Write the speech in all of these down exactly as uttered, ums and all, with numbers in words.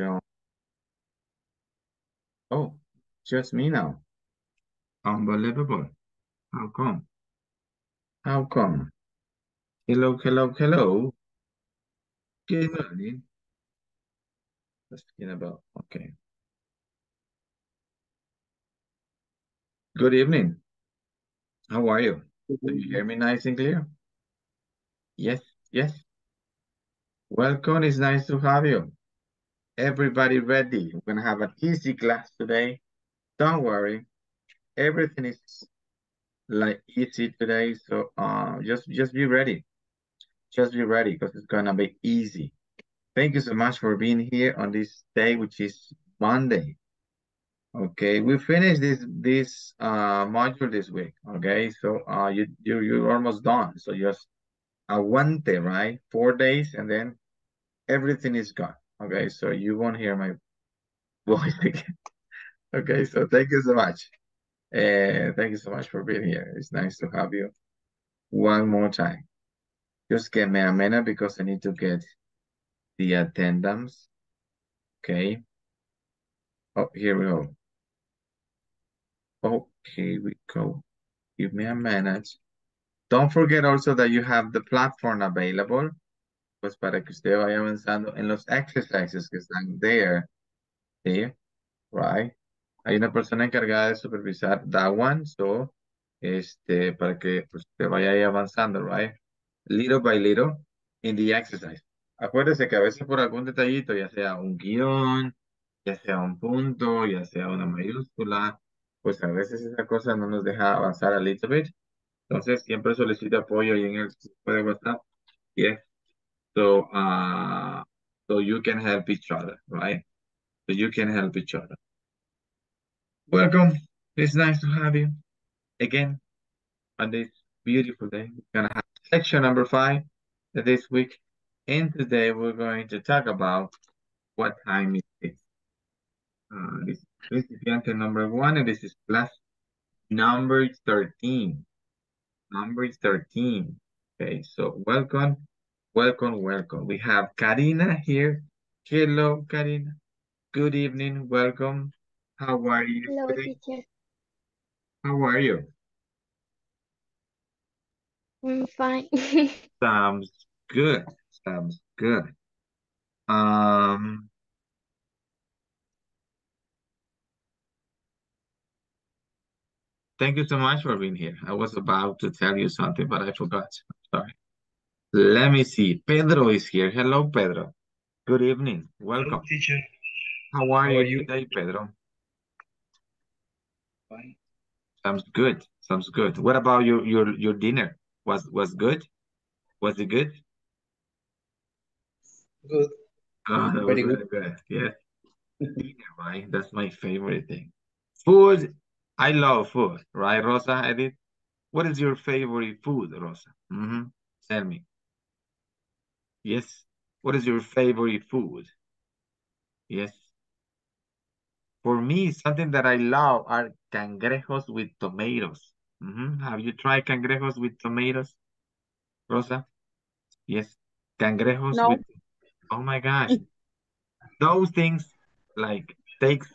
John. Oh, just me now. Unbelievable. How come? How come? Hello, hello, hello. Good morning. Let's begin about, okay. Good evening. How are you? Do you hear me nice and clear? Yes, yes. Welcome, it's nice to have you. Everybody ready? We're gonna have an easy class today. Don't worry. Everything is like easy today, so uh, just just be ready. Just be ready because it's gonna be easy. Thank you so much for being here on this day, which is Monday. Okay, we finished this this uh module this week. Okay, so uh you you you're almost done. So just aguante, right? Four days, and then everything is gone. Okay, so you won't hear my voice again. Okay, so thank you so much. Uh, thank you so much for being here. It's nice to have you one more time. Just give me a minute because I need to get the attendance. Okay. Oh, here we go. Oh, here we go. Give me a minute. Don't forget also that you have the platform available, pues para que usted vaya avanzando en los exercises que están there. ¿Sí? Right. Hay una persona encargada de supervisar that one, so, este, para que pues, te vaya ahí avanzando, right? Little by little in the exercise. Acuérdese que a veces por algún detallito, ya sea un guión, ya sea un punto, ya sea una mayúscula, pues a veces esa cosa no nos deja avanzar a little bit. Entonces, siempre solicito apoyo ahí en el grupo de WhatsApp. Yes. So, uh, so you can help each other, right? So you can help each other. Welcome. It's nice to have you again on this beautiful day. We're gonna have section number five this week, and today we're going to talk about what time it is. Uh, this is recipient number one, and this is class number thirteen. Number thirteen. Okay, so welcome, welcome, welcome. We have Karina here. Hello, Karina. Good evening. Welcome. How are you Hello, today? Teacher. How are you? I'm fine. Sounds good. Sounds good. Um, thank you so much for being here. I was about to tell you something, but I forgot. Sorry. Let me see. Pedro is here. Hello, Pedro. Good evening. Welcome. Hello, teacher. How are, How are you, you today, Pedro? Fine. Sounds good. Sounds good. What about your your your dinner? Was was good? Was it good? Good. Oh, that Very was good. Really good. Yes. Dinner, right? That's my favorite thing. Food. I love food, right, Rosa? Edith. What is your favorite food, Rosa? Mm-hmm. Tell me. Yes. What is your favorite food? Yes. For me, something that I love are cangrejos with tomatoes. Mm-hmm. Have you tried cangrejos with tomatoes, Rosa? Yes, cangrejos no. with, oh my gosh. Those things like takes,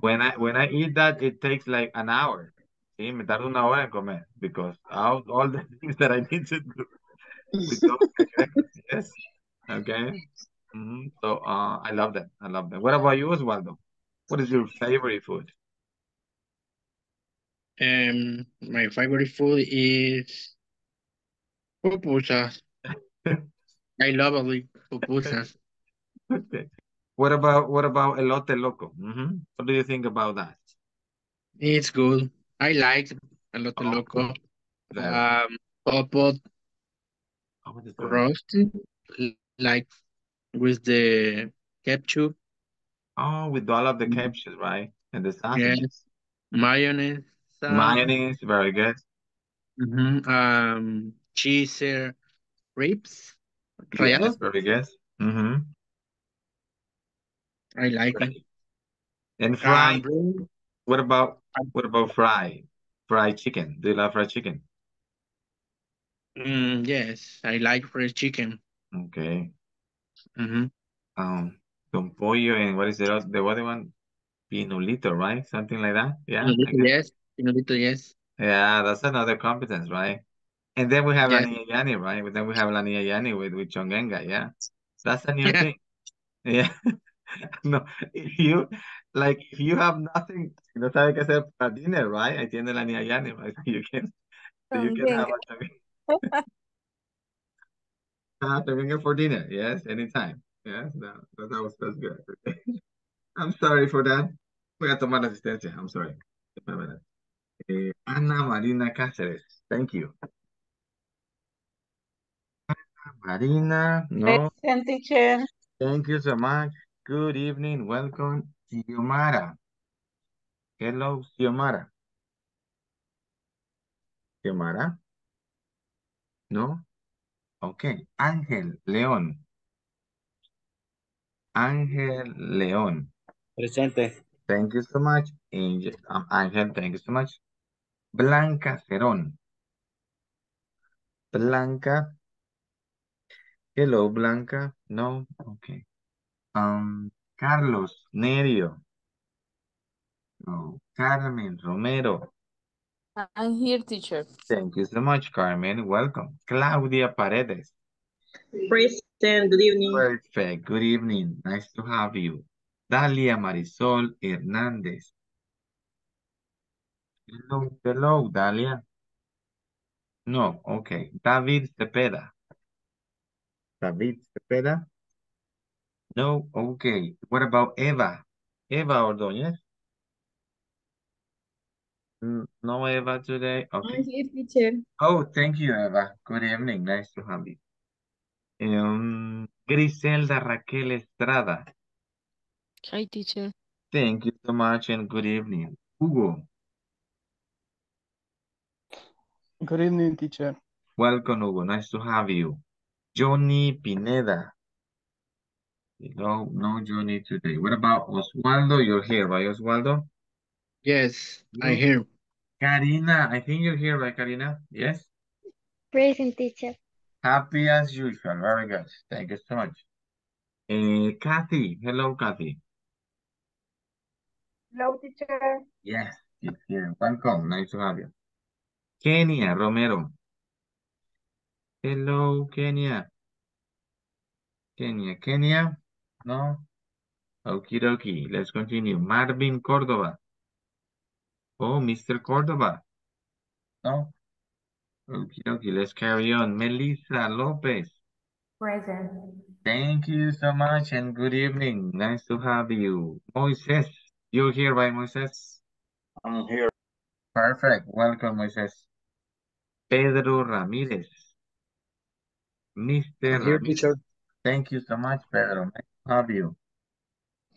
when I when I eat that, it takes like an hour. Sí, me tardo una hora en comer because all, all the things that I need to do with those cangrejos, yes, okay. Mm-hmm. So uh, I love that, I love that. What about you, Oswaldo? What is your favorite food? Um, my favorite food is pupusas. I love pupusas. Okay. What about what about elote loco? Mm-hmm. What do you think about that? It's good. I like elote oh, loco. That... Um, popo oh, roasted, like with the ketchup. Oh, with all of the captions, right? And the sausage. Yes. Mayonnaise. Sauce. Mayonnaise, very good. Mm-hmm. Um, cheese, uh, ribs. Yes, very good. Mm-hmm. I like right. it. And fried. Um, what about what about fried? Fried chicken. Do you love fried chicken? Mm, yes, I like fried chicken. Okay. Mm-hmm. Um. Don Pollo, and what is the other one? Pinulito, right? Something like that. Yeah. Pinulito, yes. Pinulito, yes. Yeah, that's another competence, right? And then we have yes. Lania Yani, right? But then we have Lania Yani with, with Chongenga, yeah. So that's a new yeah. thing. Yeah. No, if you, like, if you have nothing, you don't have to say for dinner, right? I tiende Lania Yani, right? You can, so you can have a Uh, for dinner, yes, anytime. Yes, no, that, that was that's good. I'm sorry for that. Voy a tomar asistencia. I'm sorry. Uh, Ana Marina Caceres, thank you. Ana Marina, no. Excellent, teacher. Thank you so much. Good evening. Welcome, Xiomara. Hello, Xiomara. Xiomara? No? Okay, Ángel León. Ángel León. Presente. Thank you so much. Angel, um, Ángel, thank you so much. Blanca Serón. Blanca. Hello, Blanca. No, okay. Um, Carlos Nerio. Oh, Carmen Romero. I'm here, teacher. Thank you so much, Carmen. Welcome. Claudia Paredes. Present. Good evening. Perfect. Good evening. Nice to have you. Dalia Marisol Hernandez. Hello, hello, Dalia. No, okay. David Cepeda. David Cepeda. No, okay. What about Eva? Eva Ordóñez. No Eva today. Okay. I'm here, teacher. Oh, thank you, Eva. Good evening. Nice to have you. Um, Griselda Raquel Estrada. Hi, teacher. Thank you so much and good evening. Hugo. Good evening, teacher. Welcome, Hugo. Nice to have you. Johnny Pineda. No, no Johnny today. What about Oswaldo? You're here, right, Oswaldo? Yes, I hear. Karina, I think you're here, right, Karina? Yes? Present, teacher. Happy as usual. Very good. Thank you so much. Uh, Kathy. Hello, Kathy. Hello, teacher. Yes, she's here. Welcome. Nice to have you. Kenya Romero. Hello, Kenya. Kenya, Kenya. No? Okie dokie. Let's continue. Marvin Córdova. Oh, Mister Córdova. No? Okay, okay, let's carry on. Melissa Lopez. Present. Thank you so much and good evening. Nice to have you. Moises, you're here, right, Moises? I'm here. Perfect. Welcome, Moises. Pedro Ramirez. Mister Here, teacher. Thank you so much, Pedro. Nice to have you.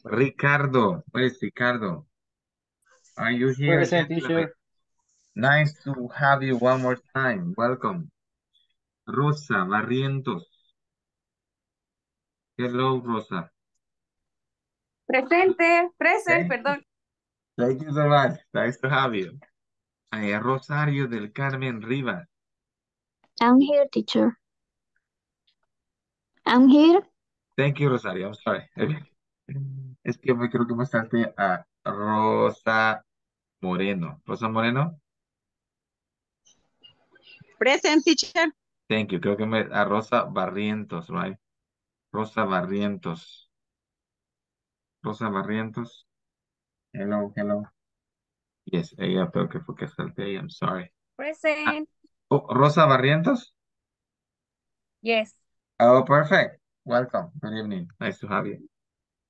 Ricardo. Where is Ricardo? Are you here? Present, teacher. Nice to have you one more time. Welcome. Rosa Barrientos. Hello, Rosa. Presente, present, thank perdón. You. Thank you so much. Nice to have you. Uh, Rosario del Carmen Rivas. I'm here, teacher. I'm here. Thank you, Rosario. I'm sorry. Okay. Es que me creo que me salté a Rosa Moreno. Rosa Moreno. Present, teacher. Thank you. Creo que me a Rosa Barrientos, right? Rosa Barrientos. Rosa Barrientos. Hello, hello. Yes, ella creo que fue que salté. I'm sorry. Present. Ah, oh, Rosa Barrientos. Yes. Oh, perfect. Welcome. Good evening. Nice to have you.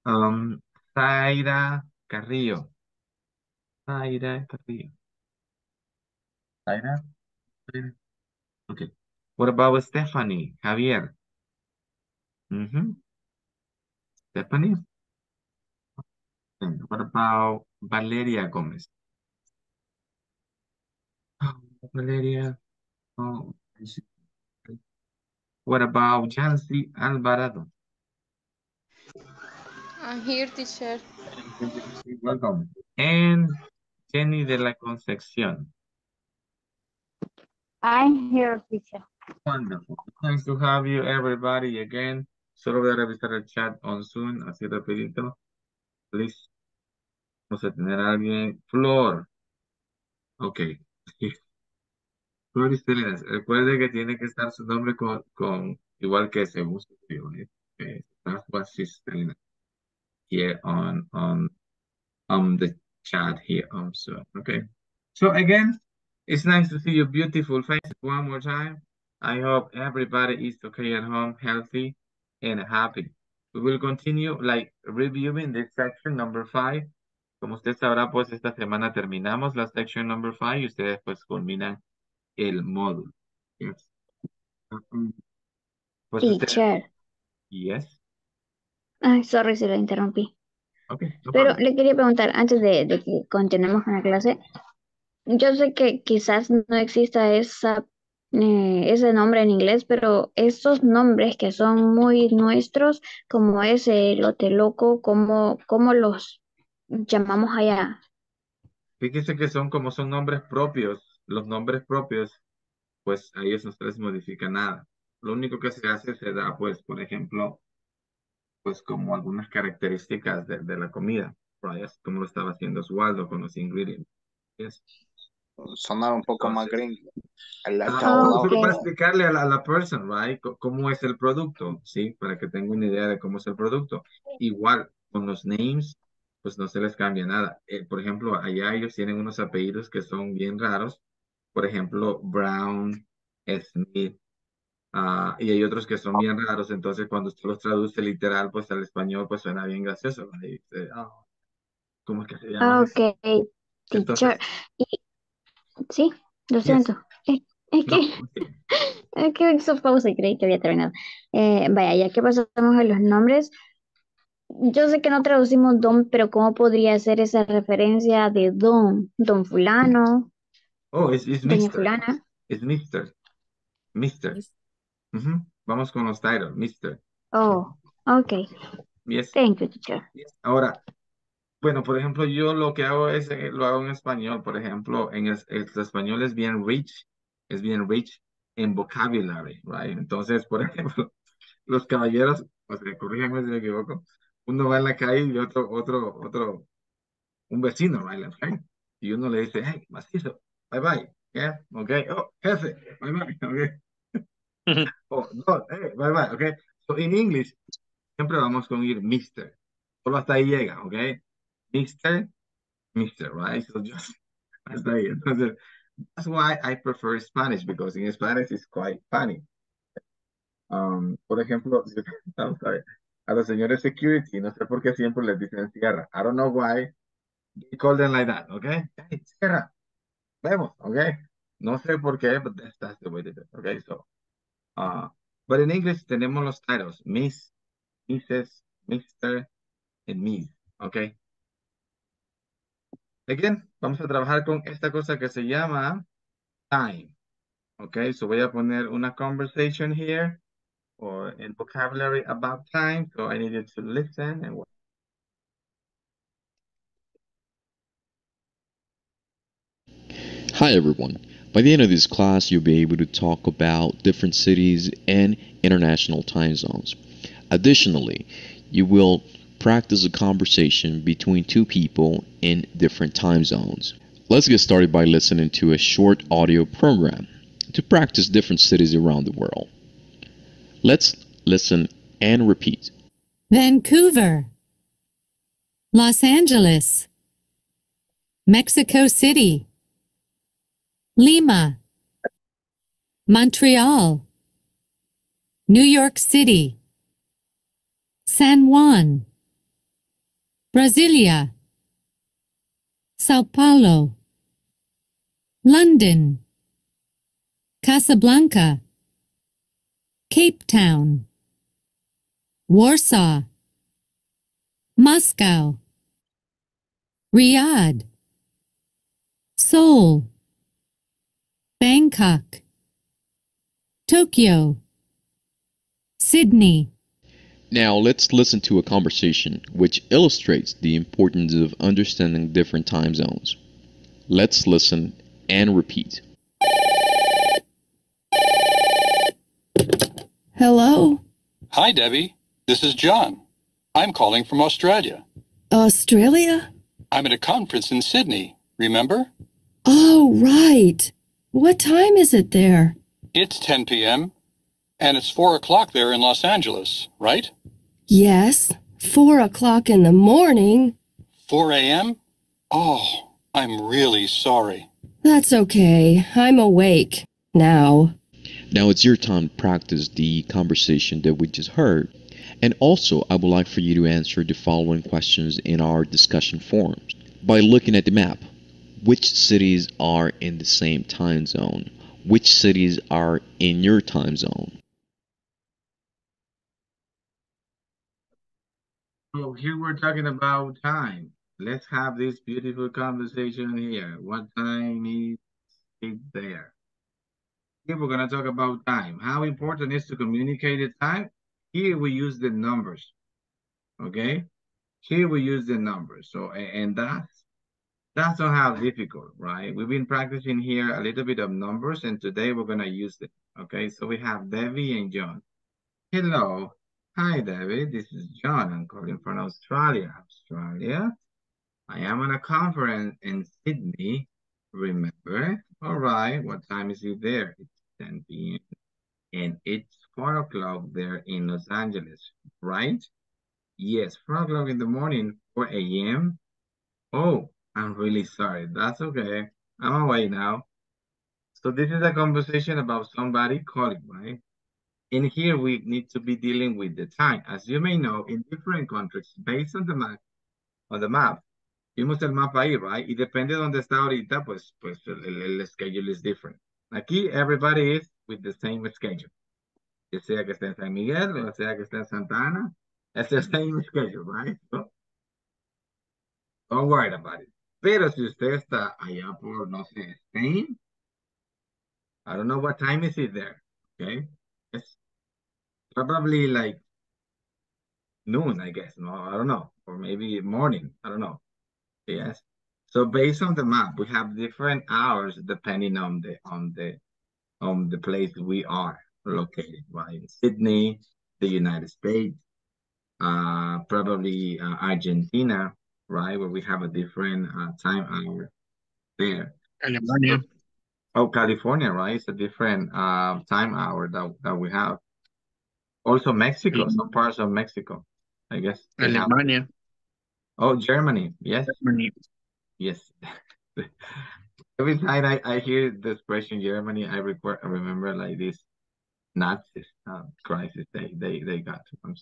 Um, Zaira Carrillo. Zaira Carrillo. Zaira? Okay. What about Stephanie Javier? Mm-hmm. Stephanie? And what about Valeria Gomez? Oh, Valeria. Oh. What about Jancy Alvarado? I'm here, teacher. Welcome. And Jenny de la Concepción. I'm here, teacher. Wonderful. Nice to have you, everybody, again. Solo voy a revisar el chat on Zoom, así rapidito. Please. Vamos a tener a alguien. Flor. Ok. Flor Isturias. Recuerde que tiene que estar su nombre con, con igual que según su nombre. That's what she's telling here on, on, on the chat here on Zoom. Okay. So again, it's nice to see your beautiful faces one more time. I hope everybody is okay at home, healthy, and happy. We will continue like reviewing the section number five. Como usted sabrá, pues esta semana terminamos la section number five y ustedes pues culminan el módulo. Yes. Pues teacher. Usted... Yes. Ay, sorry si lo interrumpí. Okay, no Pero problem. Le quería preguntar, antes de, de que continuemos con la clase, yo sé que quizás no exista esa Eh, ese nombre en inglés, pero estos nombres que son muy nuestros, como ese elote loco, ¿cómo, cómo los llamamos allá? Fíjese que son como son nombres propios, los nombres propios, pues ahí esos tres modifican nada. Lo único que se hace se da, pues, por ejemplo, pues como algunas características de, de la comida, right? Como lo estaba haciendo Oswaldo con los ingredientes. Yes. Sonar un poco más gringo. Ah, okay. Para explicarle a la, a la person, right, C cómo es el producto, sí, para que tenga una idea de cómo es el producto. Igual con los names, pues no se les cambia nada. Eh, por ejemplo, allá ellos tienen unos apellidos que son bien raros. Por ejemplo, Brown, Smith, uh, y hay otros que son bien raros. Entonces, cuando usted los traduce literal, pues al español, pues suena bien gracioso. Right? Eh, oh, ¿cómo es que se llama? Okay. Entonces, sí, lo siento. Yes. Es, es que no. Es que hizo pausa y creí que había terminado. Eh, vaya, ya que pasamos a los nombres, yo sé que no traducimos don, pero ¿cómo podría ser esa referencia de don? Don fulano. Oh, es mister. Doña fulana. Es mister. Mister. Uh-huh. Vamos con los titles, mister. Oh, ok. Yes. Thank you, teacher. Yes. Ahora... Bueno, por ejemplo, yo lo que hago es, eh, lo hago en español, por ejemplo, en el, el español es bien rich, es bien rich en vocabulary, right? Entonces, por ejemplo, los caballeros, o sea, corríganme si me equivoco, uno va en la calle y otro, otro, otro, un vecino, right? Y uno le dice, hey, macizo, bye bye, yeah, okay, oh, jefe, bye bye, okay. Oh, no, hey, bye bye, okay. So, in English, siempre vamos con ir mister, solo hasta ahí llega, okay. Mister, Mister, right? So just as I entonces, that's why I prefer Spanish because in Spanish it's quite funny. Um, por ejemplo, I'm sorry, a los señores security, no sé por qué siempre les dicen Sierra. I don't know why they call them like that, okay? Hey, Sierra, vemos, okay? No sé por qué, but that's, that's the way they do it, okay? So, uh, but in English tenemos los titles, Miss, Missus, Mister, and Miss, okay? Again, vamos a trabajar con esta cosa que se llama time. Okay, so voy a poner una conversation here or in vocabulary about time. So I need you to listen and watch. Hi, everyone. By the end of this class, you'll be able to talk about different cities and international time zones. Additionally, you will practice a conversation between two people in different time zones. Let's get started by listening to a short audio program to practice different cities around the world. Let's listen and repeat. Vancouver, Los Angeles, Mexico City, Lima, Montreal, New York City, San Juan, Brasilia, Sao Paulo, London, Casablanca, Cape Town, Warsaw, Moscow, Riyadh, Seoul, Bangkok, Tokyo, Sydney. Now let's listen to a conversation which illustrates the importance of understanding different time zones. Let's listen and repeat. Hello? Hi, Debbie. This is John. I'm calling from Australia. Australia? I'm at a conference in Sydney, remember? Oh, right. What time is it there? It's ten p m and it's four o'clock there in Los Angeles, right? Yes, four o'clock in the morning. four a m? Oh, I'm really sorry. That's okay. I'm awake now. Now it's your time to practice the conversation that we just heard. And also, I would like for you to answer the following questions in our discussion forums. By looking at the map, which cities are in the same time zone? Which cities are in your time zone? So here we're talking about time. Let's have this beautiful conversation here. What time is it there? Here we're going to talk about time. How important it is to communicate the time? Here we use the numbers, okay? Here we use the numbers. So, and that's, that's not how difficult, right? We've been practicing here a little bit of numbers, and today we're gonna use them, okay? So we have Debbie and John. Hello, hi Debbie, this is John. I'm calling from Australia. Australia, I am on a conference in Sydney, remember? All right, what time is it there? It's ten p m and it's four o'clock there in Los Angeles, right? Yes, four o'clock in the morning, four a m Oh, I'm really sorry. That's okay. I'm away now. So this is a conversation about somebody calling, right? And here we need to be dealing with the time. As you may know, in different countries, based on the map, on the map, vimos el mapa ahí, right? It depended on the estado ahorita, pues, pues el, el schedule is different. Aquí, everybody is with the same schedule. Ya sea que esté en San Miguel, o sea que esté en Santa Ana, it's the same schedule, right? So, don't worry about it. Pero si usted está allá por, no sé, Spain, I don't know what time is it there, okay? It's probably like noon, I guess, no, I don't know, or maybe morning, I don't know, yes? So based on the map, we have different hours depending on the, on the, on the place we are located, right? In Sydney, the United States, uh, probably uh, Argentina, right? Where we have a different uh, time hour there. California. Oh, California, right? It's a different uh, time hour that, that we have. Also Mexico, mm-hmm. Some parts of Mexico, I guess. Alemania. Oh, Germany, yes. Germany. Yes. Every time I, I hear the expression Germany, I, record, I remember like this Nazis uh, crisis they, they, they got to them.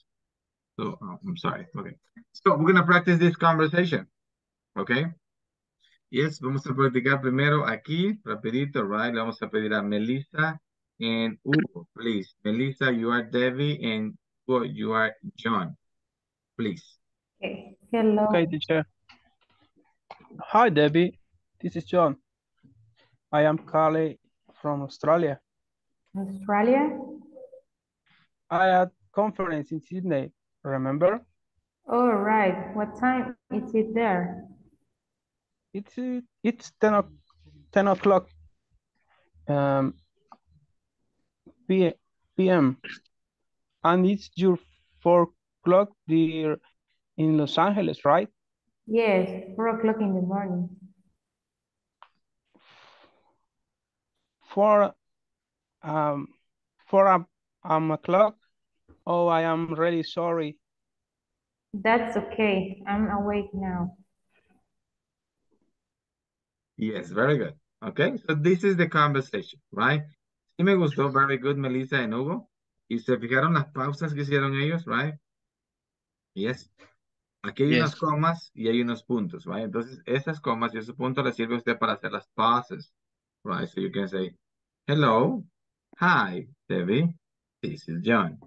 So uh, I'm sorry. Okay. So we're going to practice this conversation. Okay. Yes, vamos a practicar primero aquí, rapidito, right? Le vamos a pedir a Melissa and Hugo, please. Melissa, you are Debbie and Hugo, you are John. Please. Okay. Hello. Okay, teacher. Hi, Debbie. This is John. I am Carly from Australia. Australia? I had a conference in Sydney, remember? All right. What time is it there? It's it's ten o'clock um, p m and it's your four o'clock there in Los Angeles, right? Yes, four o'clock in the morning. Four. Um, four um, um, o'clock. Oh, I am really sorry. That's okay. I'm awake now. Yes, very good. Okay, so this is the conversation, right? Sí me gustó, very good, Melissa and Hugo. Y se fijaron las pausas que hicieron ellos, right? Yes. Aquí hay yes. unas comas y hay unos puntos, right? Entonces, esas comas y esos puntos les sirve a usted para hacer las pauses, right? So you can say, hello. Hi, Debbie. This is John.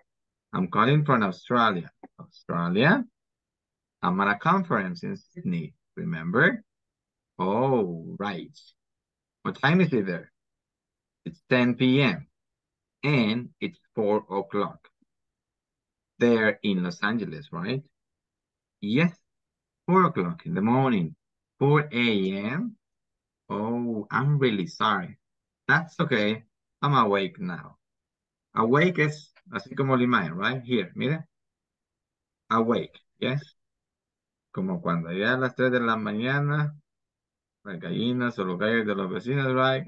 I'm calling from Australia. Australia? I'm at a conference in Sydney, remember? Oh, right. What time is it there? It's ten p m and it's four o'clock. There in Los Angeles, right? Yes, four o'clock in the morning, four a m Oh, I'm really sorry. That's okay. I'm awake now. Awake es así como la imagen, right? Here, mira. awake, yes. Como cuando ya a las tres de la mañana, las gallinas o los gallos de los vecinos, right?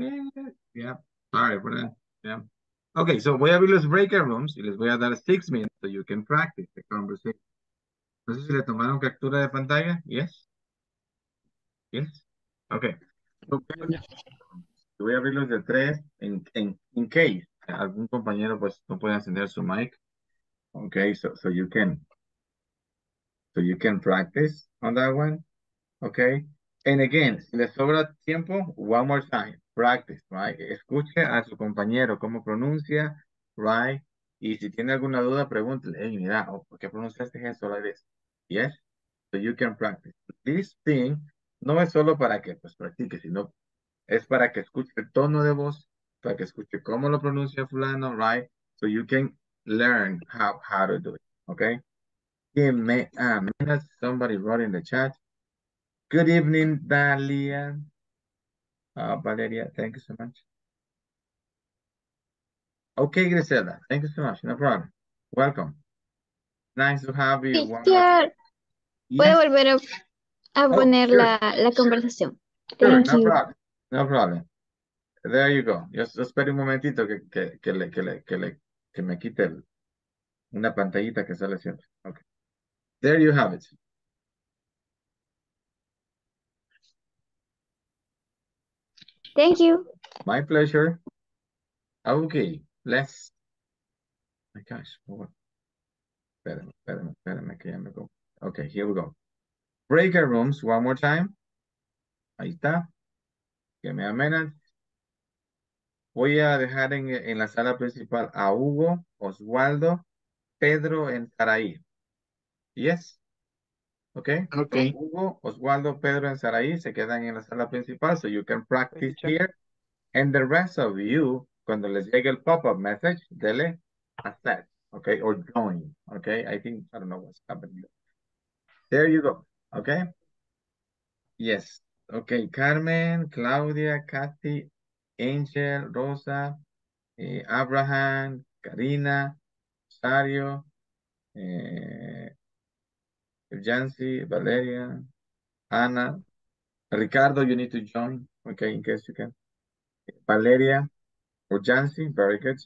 Yeah, sorry for that, yeah. Okay, so voy a abrir los breaker rooms y les voy a dar six minutes so you can practice the conversation. No sé si le tomaron captura de pantalla, yes. Yes, okay. Okay. Voy a abrir los de tres en en in case algún compañero pues no puede encender su mic. Okay, so so you can so you can practice on that one. Okay, and again, si le sobra tiempo, one more time, practice, right? Escuche a su compañero cómo pronuncia, right? Y si tiene alguna duda, pregúntele, hey, mira, oh, ¿por qué pronunciaste eso like this? Yes, so you can practice. This thing no es solo para que pues practique, sino es para que escuche el tono de voz, para que escuche cómo lo pronuncia fulano, right? So you can learn how, how to do it, okay? Me, uh, somebody wrote in the chat. Good evening, Dalia. Uh, Valeria, thank you so much. Okay, Griselda, thank you so much, no problem. Welcome. Nice to have you. Yes. Voy a volver a, a oh, poner sure. la, la conversación. Sure, thank no you. Problem. No problem. There you go. Yo espero un momentito que, que, que, le, que, le, que, le, que me quite el, una pantallita que sale siempre. Okay. There you have it. Thank you. My pleasure. Okay, let's... Oh my gosh. Espérame, espérame, espérame que ya me go. Okay, here we go. Breaker rooms one more time. Ahí está. Give me a minute. Voy a dejar en, en la sala principal a Hugo, Oswaldo, Pedro en Sarai. Yes. Okay. Okay. So Hugo, Oswaldo, Pedro en Sarai se quedan en la sala principal, so you can practice here. And the rest of you, cuando les llegue el pop-up message, dele accept, okay, or join, okay. I think, I don't know what's happening. There you go, okay. Yes. Okay, Carmen, Claudia, Kathy, Angel, Rosa, eh, Abraham, Karina, Sario, eh, Jancy, Valeria, Ana, Ricardo, you need to join, okay, in case you can. Valeria, or Jancy, very good.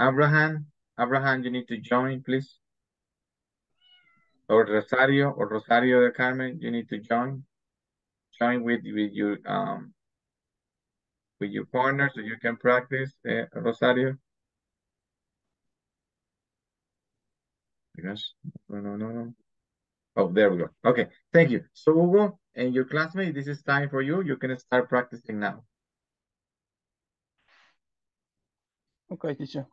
Abraham, Abraham, you need to join, please. Or Rosario, or Rosario de Carmen, you need to join. Join with with your um with your partner so you can practice, uh, Rosario. Yes. No, no, no, no. Oh, there we go. Okay, thank you. So Hugo and your classmate, this is time for you. You can start practicing now. Okay, teacher.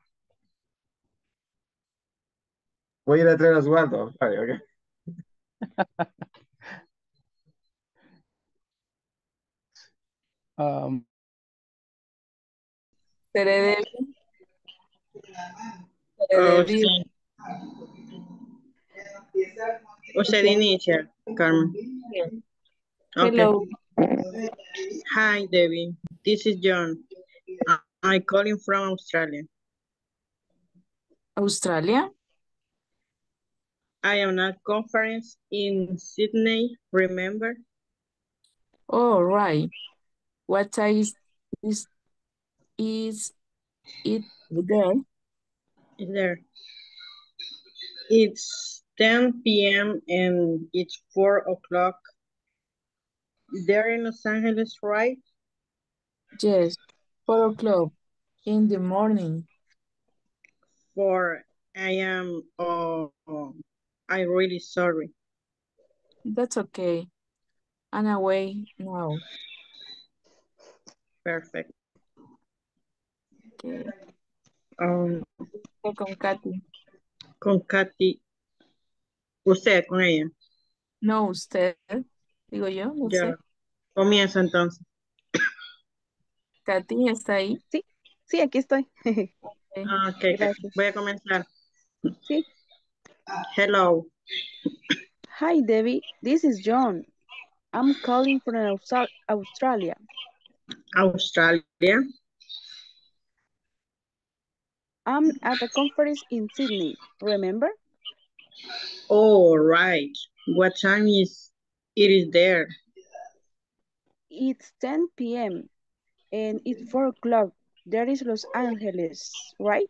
Voy a ir a traer a Oswaldo. I'm sorry. Okay. Um, Cerebel. Cerebel. O se inicia, Carmen. Okay. Hello. Hi, Debbie. This is John. I'm calling from Australia. Australia? I am at a conference in Sydney, remember? All right. What time is, is, is it there? It's there. It's ten p m and it's four o'clock. They're in Los Angeles, right? Yes, four o'clock in the morning. four a m Oh, I'm really sorry. That's okay. I'm away now. Perfect. Okay. Um, con Kathy. Con Kathy. Usted, con ella. No, usted. Digo yo, no ya. Sé. Comienza entonces. Kathy, ¿está ahí? Sí, sí, aquí estoy. Okay, okay. Voy a comenzar. Sí. Hello. Hi, Debbie. This is John. I'm calling from Australia. Australia. I'm at a conference in Sydney, remember? All right. What time is it is there? It's ten P M and it's four o'clock. There is Los Angeles, right?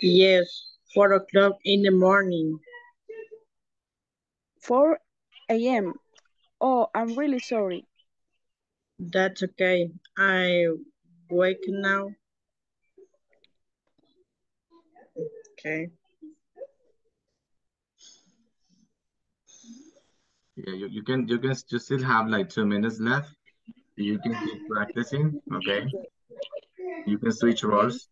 Yes, four o'clock in the morning. four A M Oh, I'm really sorry. That's okay. I wake now. Okay. Yeah, you, you can you can you still have like two minutes left. You can keep practicing, okay? You can switch roles.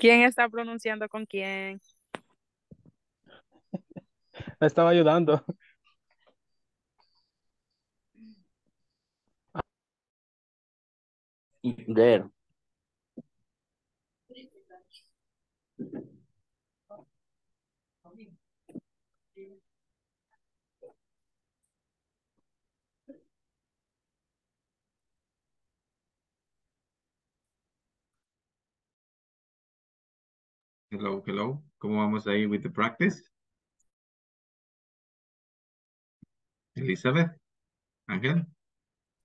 ¿Quién está pronunciando con quién? Me estaba ayudando. There. Hello, hello. ¿Cómo vamos ahí with the practice? Elizabeth, Ángel.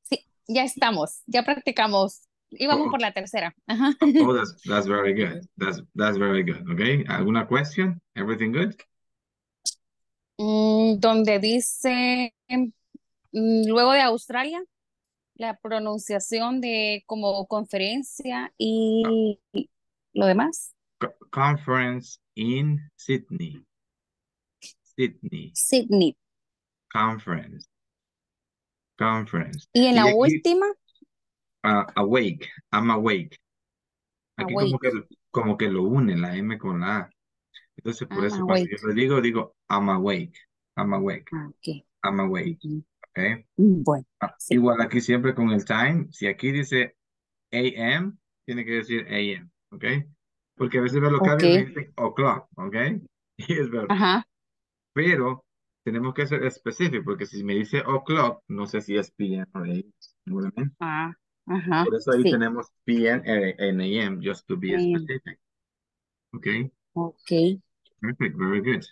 Sí, ya estamos, ya practicamos. Íbamos oh. por la tercera. Ajá. Oh, that's, that's very good. That's, that's very good. Okay. ¿Alguna question? Everything good? Mm, donde dice, mm, luego de Australia, la pronunciación de como conferencia y oh. lo demás. Conference in Sydney. Sydney. Sydney. Conference. Conference. Y en la y última. Uh, awake. I'm awake. Aquí awake. Como, que, como que lo une la M con la A. Entonces por I'm eso awake. Cuando yo lo digo, digo I'm awake. I'm awake. Okay. I'm awake. Okay. Bueno, ah, sí. Igual aquí siempre con el time. Si aquí dice A M, tiene que decir A M. Okay. Porque a veces me lo cambian y dicen o'clock, ¿ok? Y es verdad. Ajá. Pero tenemos que ser específicos, porque si me dice o'clock, no sé si es P M o A M, seguramente. Ah, ajá. Por eso ahí sí. tenemos P M and A M, just to be A M. Specific. ¿Ok? Ok. Perfect, very good.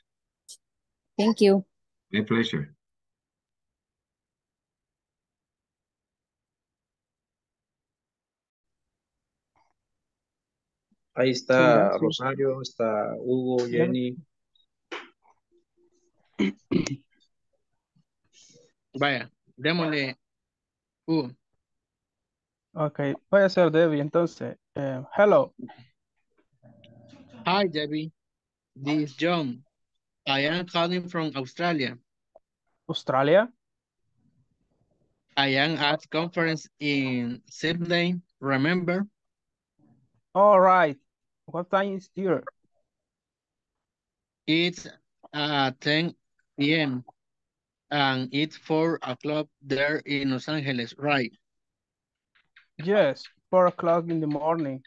Thank you. My pleasure. Ahí está Rosario, está Hugo, Jenny. Vaya, démosle. Uh. Ok, voy a ser Debbie entonces. Uh, hello. Hi, Debbie. This is John. I am calling from Australia. Australia? I am at conference in Sydney, remember? All right. What time is here? It's uh, ten P M and it's four o'clock there in Los Angeles, right? Yes, four o'clock in the morning.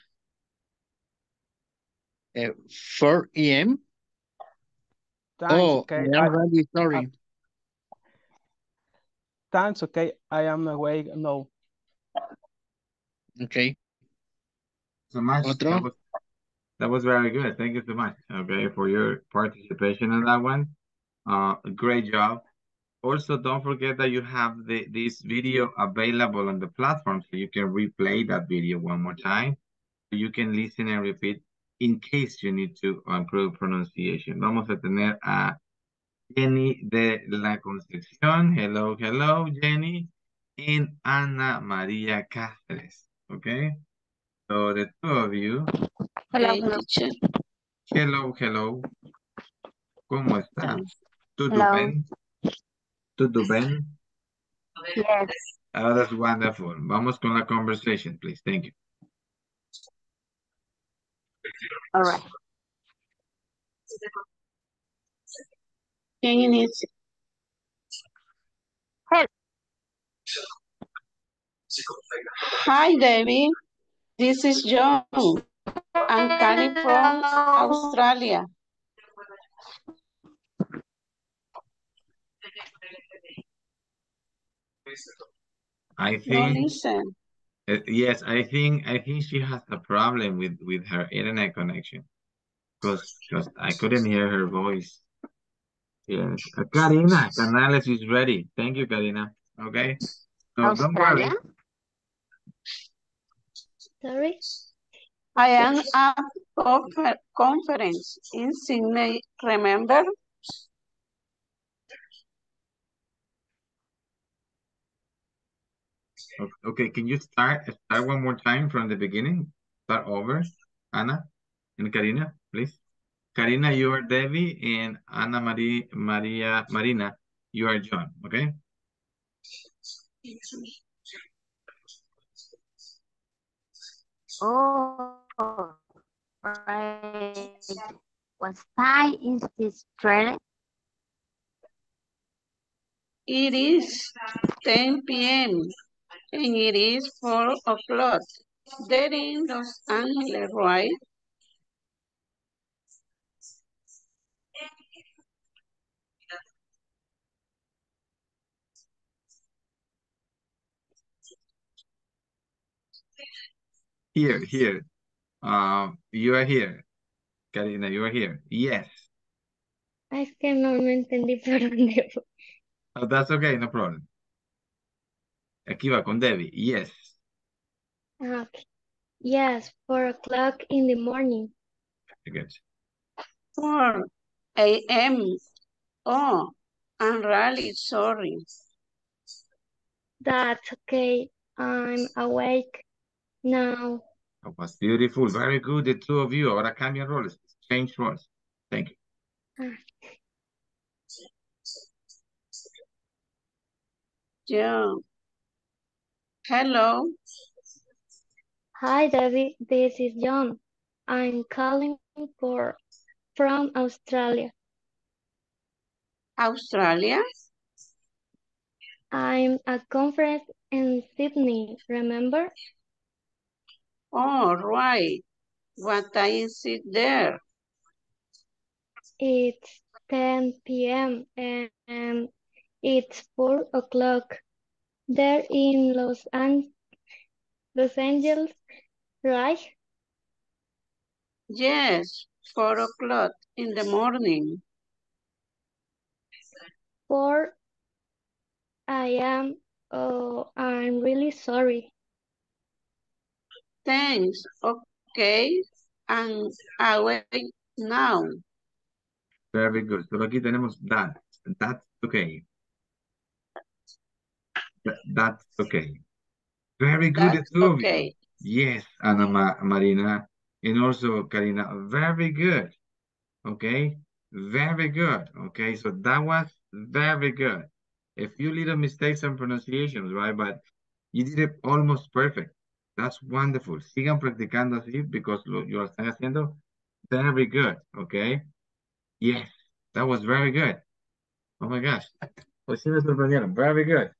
Uh, four A M? Oh, okay. I'm really sorry. That's okay. I am awake now. Okay. So much. That was, that was very good. Thank you so much, okay, for your participation in that one. Uh, great job. Also, don't forget that you have the, this video available on the platform, so you can replay that video one more time. You can listen and repeat in case you need to improve pronunciation. Vamos a tener a Jenny de la Concepción. Hello, hello, Jenny. And Ana Marina Caceres, okay? So the two of you. Hello, hello. Hello, hello. ¿Cómo estás? Tudo bem? Tudo bem? Yes. Oh, that's wonderful. Vamos con la conversation, please. Thank you. All right. Can you need help? Hi, Debbie. This is John. I'm calling from Australia. I think. No, listen. Uh, yes, I think I think she has a problem with with her internet connection, because because I couldn't hear her voice. Yes, uh, Karina Canales is ready. Thank you, Karina. Okay, so don't worry. Sorry, I am at a conference in Sydney. Remember? Okay, can you start start one more time from the beginning? Start over, Ana and Karina, please. Karina, you are Debbie, and Ana Marie, Maria Marina, you are John, okay? Oh, right. What size is this trailer? It is ten P M and it is four o'clock. They're in Los Angeles, right? Here, here. Uh, you are here. Karina, you are here. Yes. Es que no me entendí por dónde. Oh, that's okay, no problem. Aquí va con Debbie. Yes. Okay. Yes, four o'clock in the morning. Good. four A M Oh, I'm really sorry. That's okay. I'm awake now. That was beautiful. Very good, the two of you. Ahora cambian roles. Change roles. Thank you. Ah. Yeah. Hello. Hi, David. This is John. I'm calling for from Australia. Australia? I'm at conference in Sydney, remember? All right. What time is it there? It's ten P M and it's four o'clock. They're in Los, An Los Angeles, right? Yes, four o'clock in the morning. Four, I am, oh, I'm really sorry. Thanks, okay, and I wait now. Very good, pero aquí tenemos that, that's okay. That's okay. Very good, that's the two of you. Yes, Ana Ma Marina, and also Karina. Very good. Okay, very good. Okay, so that was very good. A few little mistakes and pronunciations, right? But you did it almost perfect. That's wonderful. Sigan practicando así because lo, lo están haciendo very good. Okay. Yes, that was very good. Oh my gosh. Pues sí me sorprendieron. Very good.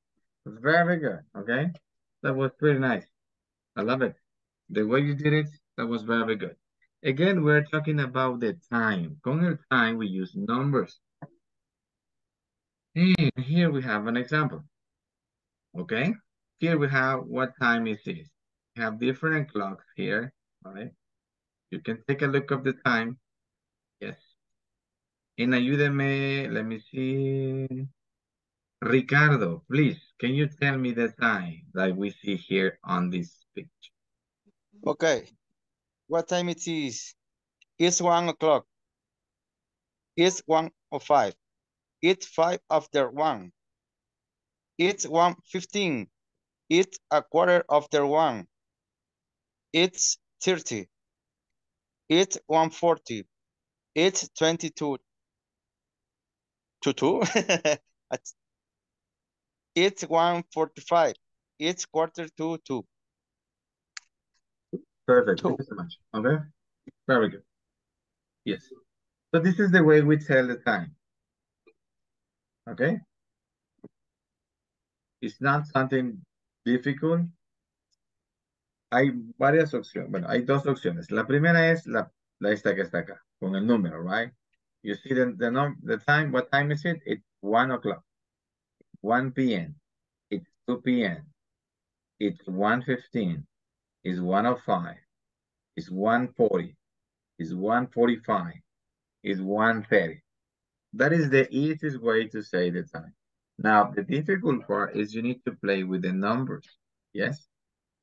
Very good, okay? That was pretty nice. I love it. The way you did it, that was very good. Again, we're talking about the time. Con el time, we use numbers. And here we have an example, okay? Here we have what time it is. We have different clocks here, all right? You can take a look up the time. Yes. And ayúdeme, let me see. Ricardo, please, can you tell me the time that we see here on this picture? Okay. What time it is? It's one o'clock. It's one o five. It's five after one. It's one fifteen. It's a quarter after one. It's thirty. It's one forty. It's twenty-two. To two. It's one forty-five. It's quarter to two. Perfect. Two. Thank you so much. Okay. Very good. Yes. So this is the way we tell the time. Okay. It's not something difficult. Hay varias opciones. Bueno, hay dos opciones. La primera es la, la esta que está acá, con el número, right? You see the, the, num the time, what time is it? It's one o'clock. one P M It's two P M it's one fifteen, it's one oh five, it's one forty, it's one forty-five, it's one thirty. That is the easiest way to say the time. Now, the difficult part is you need to play with the numbers, yes?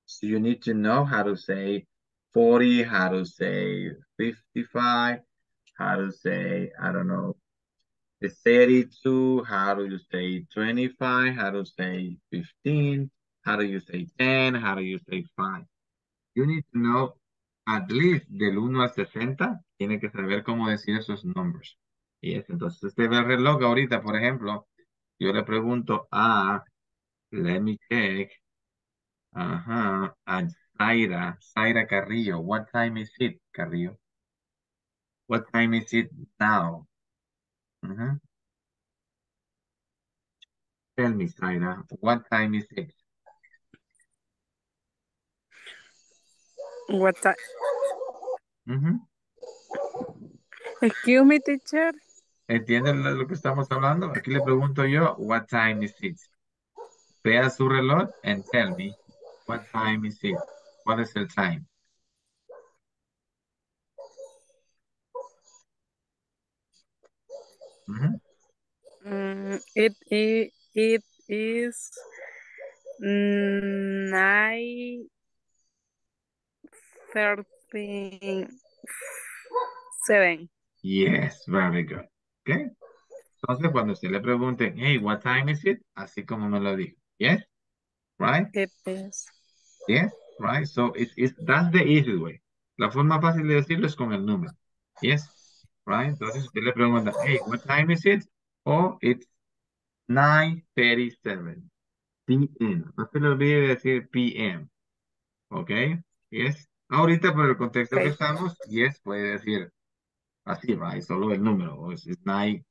So you need to know how to say forty, how to say fifty-five, how to say, I don't know, the thirty-two, how do you say twenty-five, how to say fifteen, how do you say ten, how do you say five? You need to know at least del uno al sesenta, tiene que saber cómo decir esos numbers. Yes, entonces usted ve el reloj ahorita, por ejemplo, yo le pregunto a, let me check, ajá, a Zaira, Zaira Carrillo, what time is it, Carrillo? What time is it now? Uh-huh. Tell me, Zaira, what time is it? What time? Uh-huh. Excuse me, teacher. ¿Entienden lo que estamos hablando? Aquí le pregunto yo, what time is it? Vea su reloj and tell me, what time is it? What is the time? Mm-hmm. mm, it, it, it is nine thirty seven. Yes, very good. Okay. Entonces, cuando usted le pregunten, hey, what time is it? Así como me lo dijo. Yes? Right? It is. Yes? Right? So, it, it, that's the easy way. La forma fácil de decirlo es con el número. Yes? Right? Entonces, usted le pregunta, hey, what time is it? Oh, it's nine thirty-seven. P M. No se le olvide decir P M. Ok. Yes. Ahorita, por el contexto okay. que estamos, yes, puede decir así, right? Solo el número. It's nine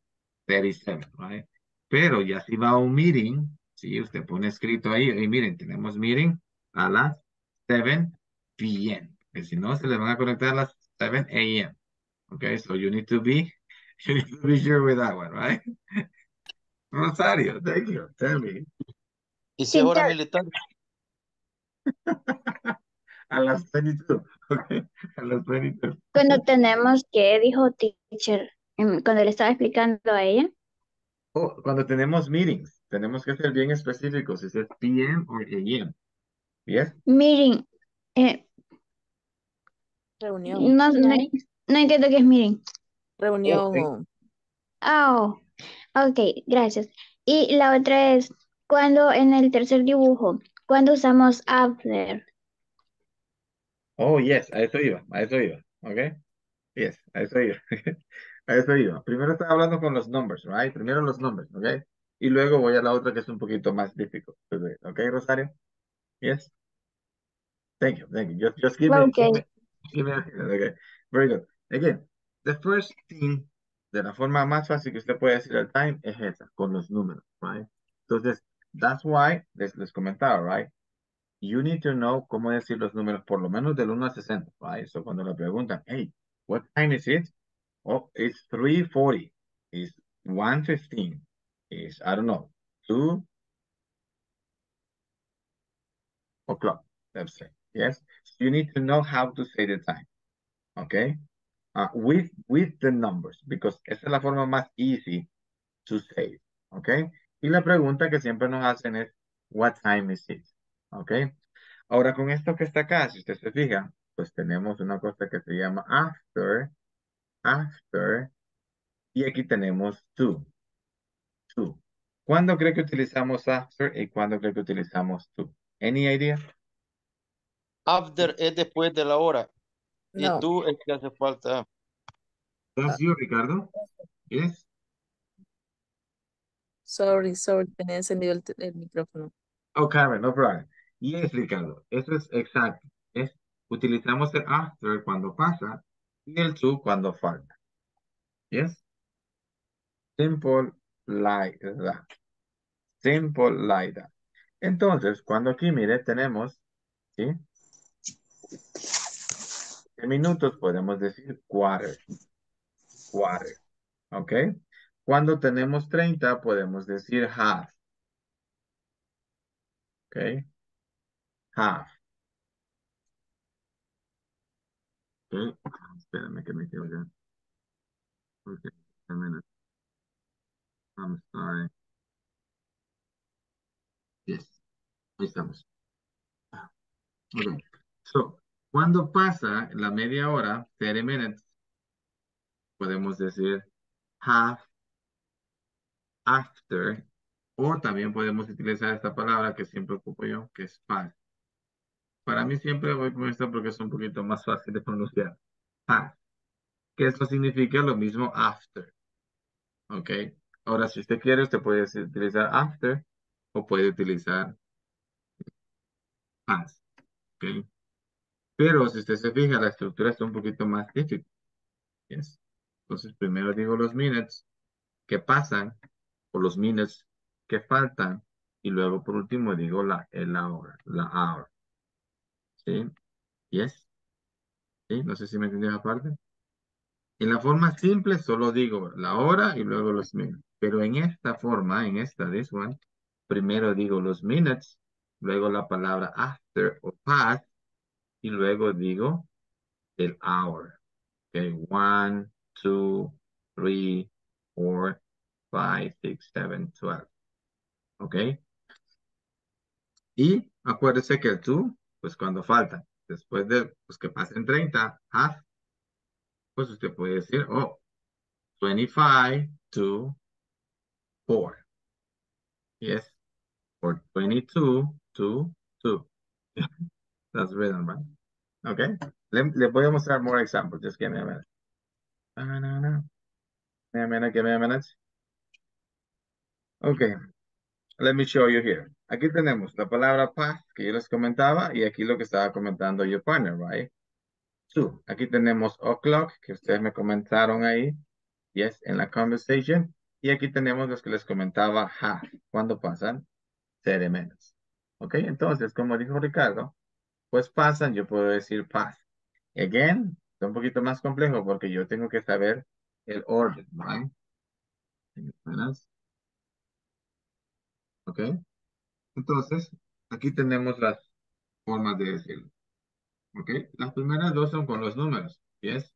thirty-seven, right? Pero ya si va a un meeting, si usted pone escrito ahí, y miren, tenemos meeting a las seven P M Porque si no, se le van a conectar a las seven A M Okay, so you need to be, you need to be sure with that one, right? Rosario, thank you. Tell me. ¿Y si ahora militar? A las veintidós, okay. A las veintidós. Cuando tenemos que, dijo teacher, cuando le estaba explicando a ella. Oh, cuando tenemos meetings, tenemos que ser bien específicos. ¿Es P M o A M? Yes. Meeting. Eh, Reunión. No, no. No entiendo qué es meeting. Reunión. Oh, ok, gracias. Y la otra es, cuando en el tercer dibujo, cuando usamos after. Oh, yes, a eso iba, a eso iba, ok. Yes, a eso iba, a eso iba. Primero estaba hablando con los numbers, right? Primero los numbers, ok. Y luego voy a la otra que es un poquito más difícil. Ok, Rosario? Yes? Thank you, thank you. Just, just give me... Okay. Give me, give me okay. Very good. Again, the first thing, de la forma más fácil que usted puede decir al time es esa, con los números, right? Entonces, that's why, les, les comentaba, right? You need to know cómo decir los números, por lo menos del uno al sesenta, right? So, cuando le preguntan, hey, what time is it? Oh, it's three forty, it's one fifteen, it's, I don't know, two o'clock, let's say, yes? So you need to know how to say the time. Okay, uh, with with the numbers, because esa es la forma más easy to say, okay? Y la pregunta que siempre nos hacen es, what time is it? Okay, ahora con esto que está acá, si usted se fija, pues tenemos una cosa que se llama after, after, y aquí tenemos to, to. ¿Cuándo cree que utilizamos after y cuándo cree que utilizamos to? Any idea? After es después de la hora. No. Y tú es que hace falta. ¿Estás yo, Ricardo? Yes. Sorry, sorry, tenía encendido el, el micrófono. Oh, Karen, no problem. Yes, Ricardo, eso es exacto. Es, utilizamos el after cuando pasa y el to cuando falta. Yes. Simple like that. Simple like that. Entonces, cuando aquí, mire, tenemos, ¿sí? Minutos podemos decir quarter, quarter, ok. Cuando tenemos treinta podemos decir half, ok. have. Okay, espérame que me equivoqué. Okay, a minute. I'm sorry. Yes, ahí estamos. Okay, so, cuando pasa la media hora, thirty minutes, podemos decir have, after, o también podemos utilizar esta palabra que siempre ocupo yo, que es past. Para mí siempre voy con esta porque es un poquito más fácil de pronunciar. Past. Que esto significa lo mismo after. Ok. Ahora, si usted quiere, usted puede utilizar after o puede utilizar past. Ok. Pero si usted se fija, la estructura está un poquito más difícil. Yes. Entonces, primero digo los minutes que pasan o los minutes que faltan y luego, por último, digo la, la hora. La hour. ¿Sí? Yes. ¿Sí? No sé si me entendieron aparte. En la forma simple solo digo la hora y luego los minutes. Pero en esta forma, en esta, this one, primero digo los minutes, luego la palabra after o past, y luego digo el hour. Okay, one, two, three, four, five, six, seven, twelve. Okay. Y acuérdese que el two, pues cuando falta, después de pues que pasen treinta, half, pues usted puede decir, oh, twenty-five to four. Yes. Or twenty-two to two. That's rhythm, right? Okay. Le, le voy a mostrar more examples. Just give me a minute. No, uh, no, no. Give me a minute, give me a minute. Okay. Let me show you here. Aquí tenemos la palabra past que yo les comentaba y aquí lo que estaba comentando your partner, right? Two. Aquí tenemos o'clock que ustedes me comentaron ahí. Yes, en la conversation. Y aquí tenemos los que les comentaba half. ¿Cuándo pasan? Thirty minutes. Ok, entonces, como dijo Ricardo, pues pasan, yo puedo decir past. Again, es un poquito más complejo porque yo tengo que saber el orden, right? Ok. Entonces, aquí tenemos las formas de decirlo. Ok. Las primeras dos son con los números. Yes.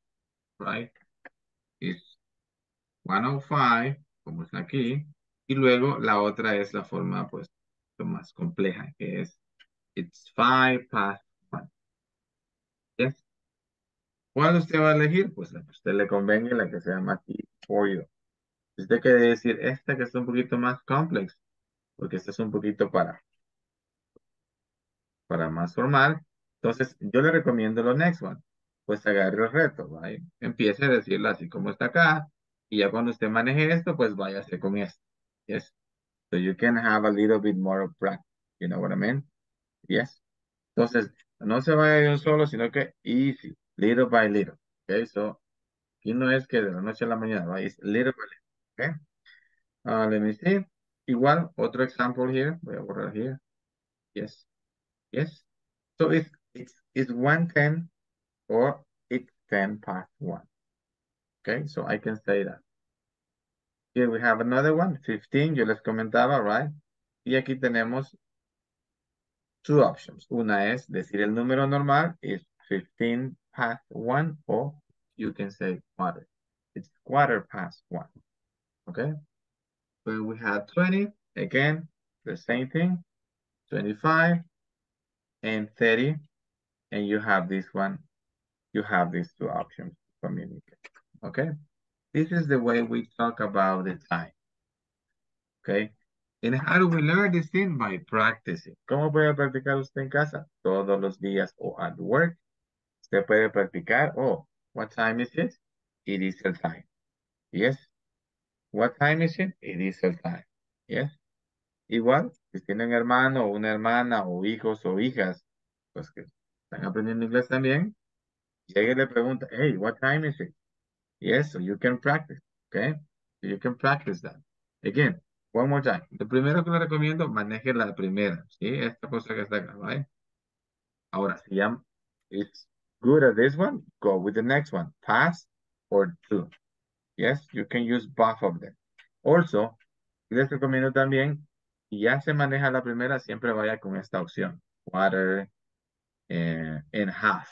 Right. It's one oh five, como está aquí. Y luego la otra es la forma, pues, más compleja, que es it's five past one. Yes. ¿Cuál usted va a elegir? Pues la que a usted le convenga, la que sea más easy for you. Si usted quiere decir esta que es un poquito más compleja, porque este es un poquito para, para más formal. Entonces, yo le recomiendo lo next one. Pues agarre el reto, ¿vale? Empiece a decirlo así como está acá. Y ya cuando usted maneje esto, pues váyase con esto. Yes. So you can have a little bit more of practice. You know what I mean? Yes. Entonces, no se vaya de un solo, sino que easy. Little by little. Okay, so, aquí no es que de la noche a la mañana, ¿vale? Es little by little. Okay. Uh, let me see. Igual, otro example here. Voy a borrar here. Yes. Yes. So it's, it's, it's one ten or it's ten past one. Okay, so I can say that. Here we have another one. fifteen, yo les comentaba, right? Y aquí tenemos two options. Una es decir el número normal. It's fifteen past one or you can say quarter. It's quarter past one. Okay. Well, we have twenty, again, the same thing, twenty-five, and thirty, and you have this one, you have these two options to communicate, okay? This is the way we talk about the time, okay? And how do we learn this thing? By practicing. ¿Cómo puede practicar usted en casa? Todos los días o at work. Usted puede practicar, oh, what time is it? It is the time, yes? What time is it? It is the time. Yes. Igual, si tienen hermano o una hermana o hijos o hijas, pues que están aprendiendo inglés también, llega y le pregunta, hey, what time is it? Yes, so you can practice, okay? So you can practice that. Again, one more time. Lo primero que le recomiendo, maneje la primera, ¿sí? Esta cosa que está acá, ¿vale? Ahora, si ya it's good at this one, go with the next one. Pass or do. Yes, you can use both of them. Also, les recomiendo también, si ya se maneja la primera, siempre vaya con esta opción. quarter, and, and half.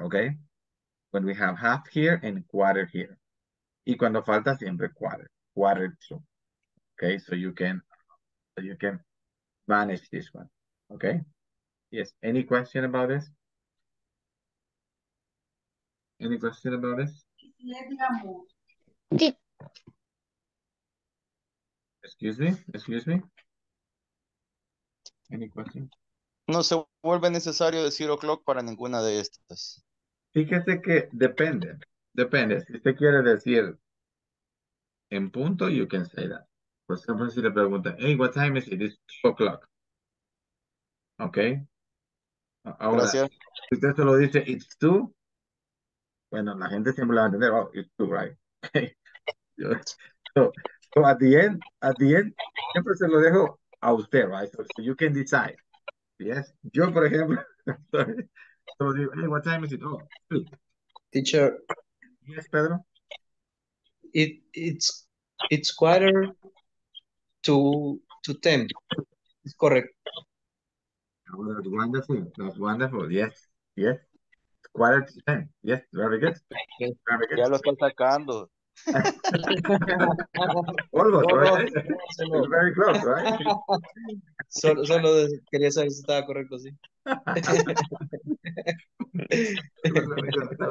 Okay? When we have half here and quarter here. Y cuando falta siempre quarter. Quarter two. Okay, so you can so you can manage this one. Okay? Yes. Any question about this? Any question about this? Excuse me, excuse me. Any question? No se vuelve necesario decir o'clock para ninguna de estas. Fíjese que depende, depende. Si usted quiere decir en punto, you can say that. Por ejemplo, si le preguntan, hey, what time is it? It's two o'clock. Ok. Ahora, gracias. Si usted solo dice, it's two, bueno, la gente siempre va a entender, oh, it's two, right? Okay. So, so at the end, at the end, siempre se lo dejo a usted, right? So, so you can decide. Yes. Yo, por ejemplo, sorry. So, hey, what time is it? Oh, two. Teacher. Yes, Pedro. It it's it's quarter to to ten. It's correct. Oh, that's wonderful. That's wonderful. Yes. Yes. It's quarter to ten. Yes. Very good. Very good. Ya lo estoy sacando. Almost, right? It's very close, right? Solo, solo quería saber si estaba correcto, sí. That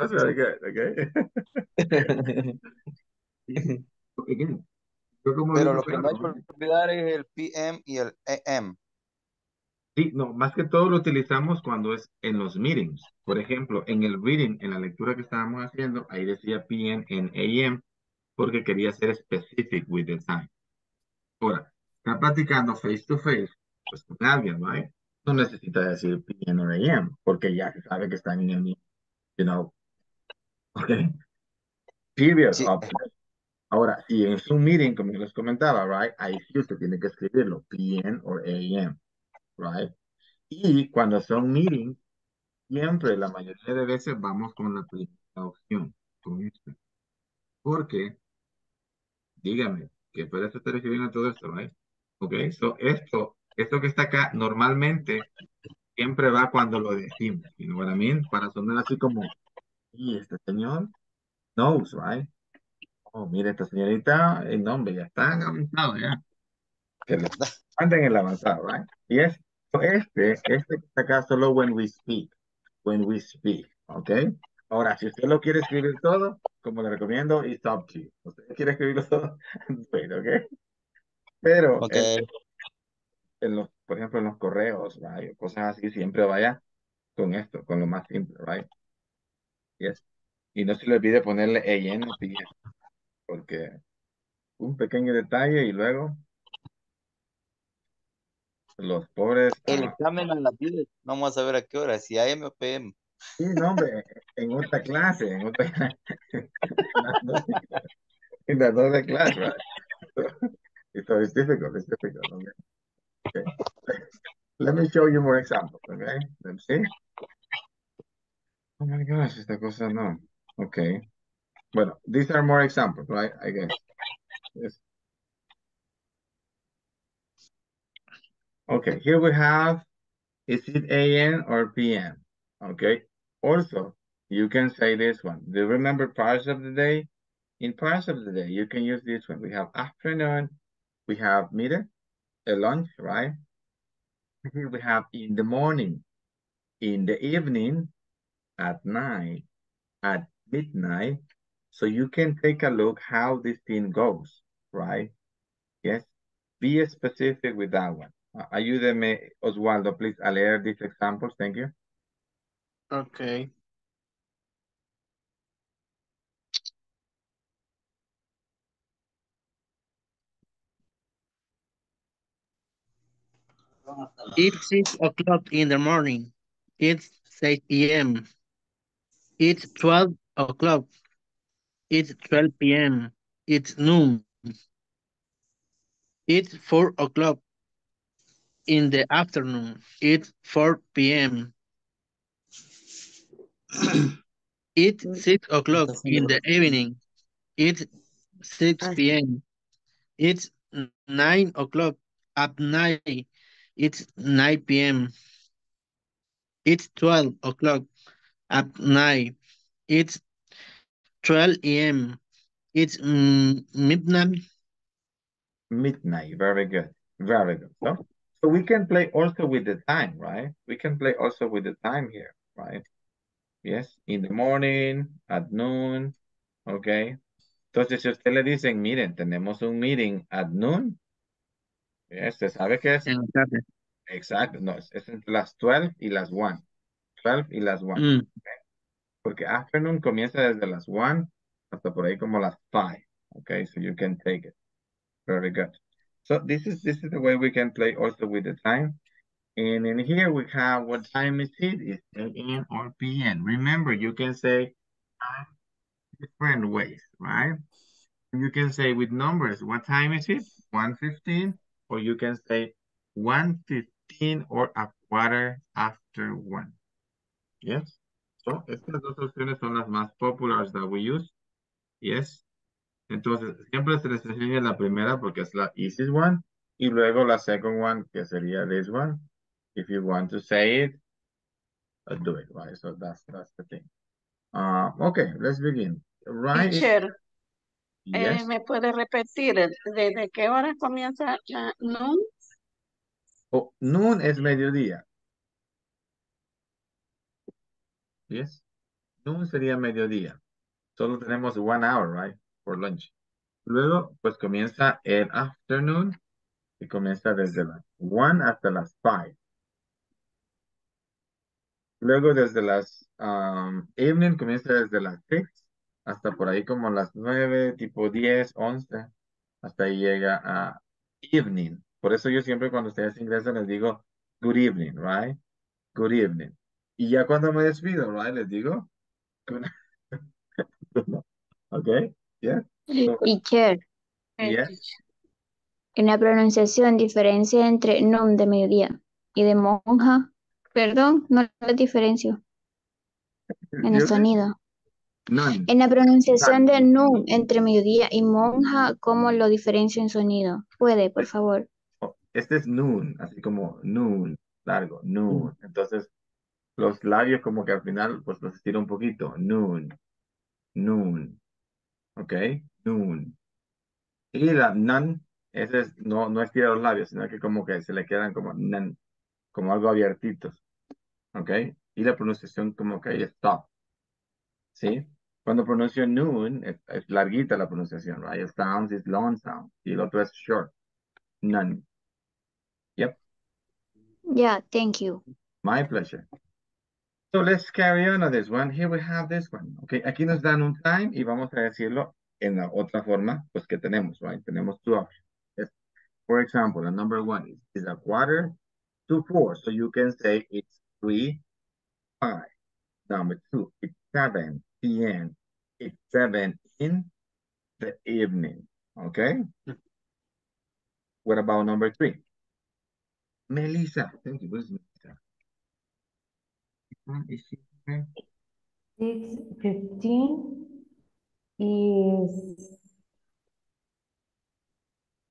was very good, okay? Again, pero lo que no hay que olvidar es el P M y el A M. Sí, no, más que todo lo utilizamos cuando es en los meetings. Por ejemplo, en el reading, en la lectura que estábamos haciendo, ahí decía P M en A M. Porque quería ser specific with the time. Ahora, está platicando face to face, pues con alguien, right? No necesita decir P M o A M, porque ya sabe que están en el mismo, you know, okay. Period. Sí. Ahora, si en su meeting, como les comentaba, right, ahí sí usted tiene que escribirlo, P M o A M, right? Y cuando son meetings, siempre, la mayoría de veces, vamos con la primera opción, con esto. Porque dígame, que por eso estoy escribiendo todo esto, ¿right? Ok, so esto, esto que está acá, normalmente, siempre va cuando lo decimos, you know what I mean? Para sonar así como, y este señor knows, right? Oh, mire, esta señorita, el nombre ya está avanzado, ya. Anden en el avanzado, right? Y es, so este, este que está acá solo when we speak, when we speak, ok? Ahora, si usted lo quiere escribir todo, como le recomiendo, it's up to you. Usted quiere escribirlo todo, bueno, ¿ok? Pero, okay. En, en los, por ejemplo, en los correos, right, cosas así, siempre vaya con esto, con lo más simple, right? Yes. Y no se le olvide ponerle A N, porque un pequeño detalle y luego los pobres... El examen en la vida, no vamos a saber a qué hora, si A M o P M. Sí, no, hombre, en otra clase, en otra clase, en las dos de clase, right? So it's difficult, it's difficult, okay? Okay. Let me show you more examples, okay? Let me see. Oh my gosh, esta cosa no. Okay. Bueno, these are more examples, right? I guess. Yes. Okay, here we have, is it A M or P M? Okay. Also, you can say this one. Do you remember parts of the day? In parts of the day, you can use this one. We have afternoon, we have midday, a lunch, right? Here we have in the morning, in the evening, at night, at midnight. So you can take a look how this thing goes, right? Yes. Be specific with that one. Ayúdeme, Oswaldo, please, a leer these examples. Thank you. Okay. It's six o'clock in the morning. It's six A M It's twelve o'clock. It's twelve P M It's noon. It's four o'clock in the afternoon. It's four P M It's six o'clock in the evening. It's six P M It's nine o'clock at night. It's nine p m It's twelve o'clock at night. It's twelve a m It's mm, midnight. Midnight. Very good. Very good. So, so we can play also with the time, right? We can play also with the time here, right? Yes. In the morning, at noon. Okay. Entonces, si usted le dicen, miren, tenemos un meeting at noon. Yes, ¿se sabe qué es? Exacto. No, es, es entre las twelve y las one. twelve y las one. Mm. Okay. Porque afternoon comienza desde las one hasta por ahí como las five. Okay, so you can take it. Very good. So this is this is the way we can play also with the time. And in here we have what time is it? It's A M or P M. Remember, you can say time different ways, right? You can say with numbers, what time is it? one fifteen, or you can say one fifteen or a quarter after one. Yes? So estas dos opciones son las más populares that we use. Yes. Entonces, siempre se les enseña la primera porque es la easiest one. Y luego la second one, que sería this one. If you want to say it, I'll do it, right? So that's, that's the thing. Uh, okay, let's begin. Right. Teacher, yes. eh, ¿me puede repetir? ¿Desde qué hora comienza ya noon? Oh, noon es mediodía. Yes. Noon sería mediodía. Solo tenemos one hour, right? For lunch. Luego, pues comienza el afternoon y comienza desde las one hasta las five. Luego, desde las um, evening, comienza desde las six hasta por ahí como las nueve, tipo diez, once. Hasta ahí llega a evening. Por eso yo siempre cuando ustedes ingresan les digo, good evening, right? Good evening. Y ya cuando me despido, right? Les digo, good night. Okay, yeah. So, teacher, yes. En la pronunciación, diferencia entre noon de mediodía y de monja. Perdón, no lo diferencio. En el sonido. None. En la pronunciación none. De noon entre mediodía y monja, ¿cómo lo diferencio en sonido? Puede, por favor. Oh, este es noon, así como noon, largo, noon. Entonces, los labios como que al final pues los estiro un poquito. Noon, noon. Ok, noon. Y la nan, ese es, no, no estira los labios, sino que como que se le quedan como nan, como algo abiertitos. Ok, y la pronunciación como que ahí está. ¿Sí? Cuando pronuncio noon, es, es larguita la pronunciación, right? El sound es long sound, y el otro es short. None. Yep. Yeah, thank you. My pleasure. So let's carry on on this one. Here we have this one. Okay, aquí nos dan un time y vamos a decirlo en la otra forma, pues que tenemos, right? Tenemos two options. Yes. For example, the number one is, is a quarter to four. So you can say it's three, five. Number two, it's seven p m It's seven in the evening. Okay? What about number three? Melissa, thank you. What is Melissa? Is she here? six fifteen is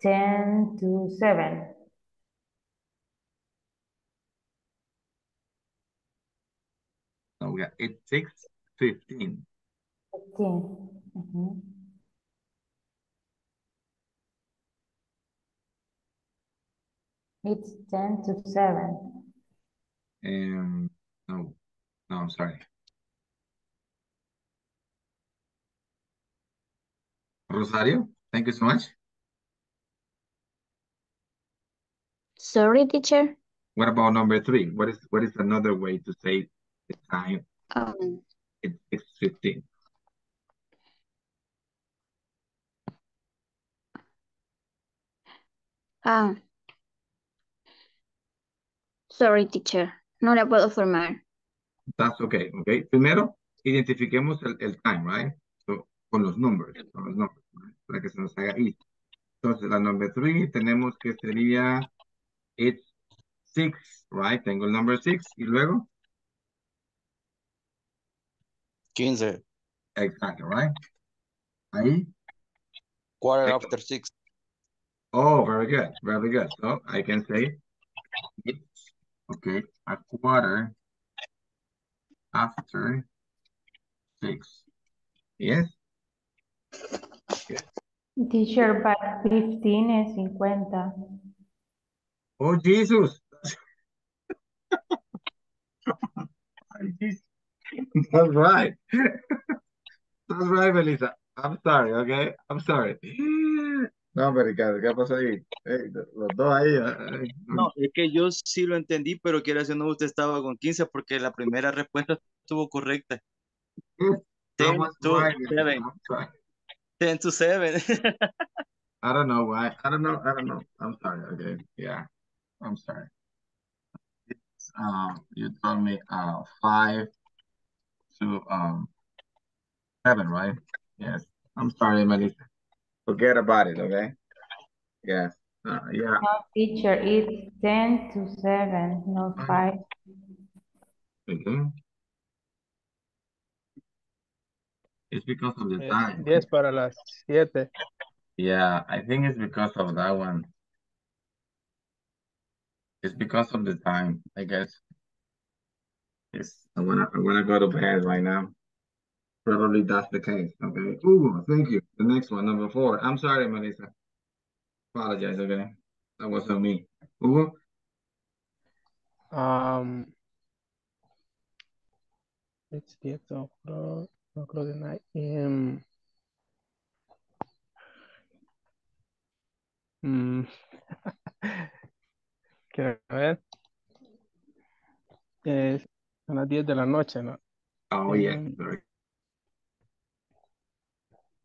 ten to seven. No, we got it six fifteen. fifteen. Mm-hmm. It's ten to seven. Um, no. No, I'm sorry. Rosario, thank you so much. Sorry, teacher. What about number three? What is what is another way to say the time? Um, it's six fifteen. Um, sorry, teacher. No la puedo formar. That's okay, okay. Primero, identifiquemos el, el time, right? So, con los números, con los números, right? Para que se nos haga easy. Entonces, la number three tenemos que sería it's six, right? Tengo el number six y luego quince. Exacto, right? Ahí. Quarter after six. Oh, very good, very good. So, I can say Okay, a quarter after six. Yes? Yes. Teacher, but fifteen es cincuenta. Oh, Jesus. That's right. That's right, Melissa. I'm sorry, okay? I'm sorry. No, pero Ricardo, ¿qué pasó ahí? Hey, los dos ahí. Ay. No, es que yo sí lo entendí, pero quiero decir, no, usted estaba con quince porque la primera respuesta estuvo correcta. ten to seven. ten to seven. I don't know why. I don't know. I don't know. I'm sorry. Okay. Yeah. I'm sorry. It's, um, you told me uh, five to um, seven, right? Yes. I'm sorry, Melissa. Forget about it, okay? Yes. Uh, yeah. No, teacher, it's ten to seven, not five. Okay. It's because of the time. Yes, para las siete. Yeah, I think it's because of that one. It's because of the time, I guess. Yes, I wanna, I wanna go to bed right now. Probably that's the case. Okay. Hugo, thank you. The next one, number four. I'm sorry, Melissa. Apologize. Okay, that wasn't me. Hugo. Um. It's the o'clock. Close the night. Um, mm. Quiero ver. Es a las diez de la noche, ¿no? Oh, um, yeah. Sorry.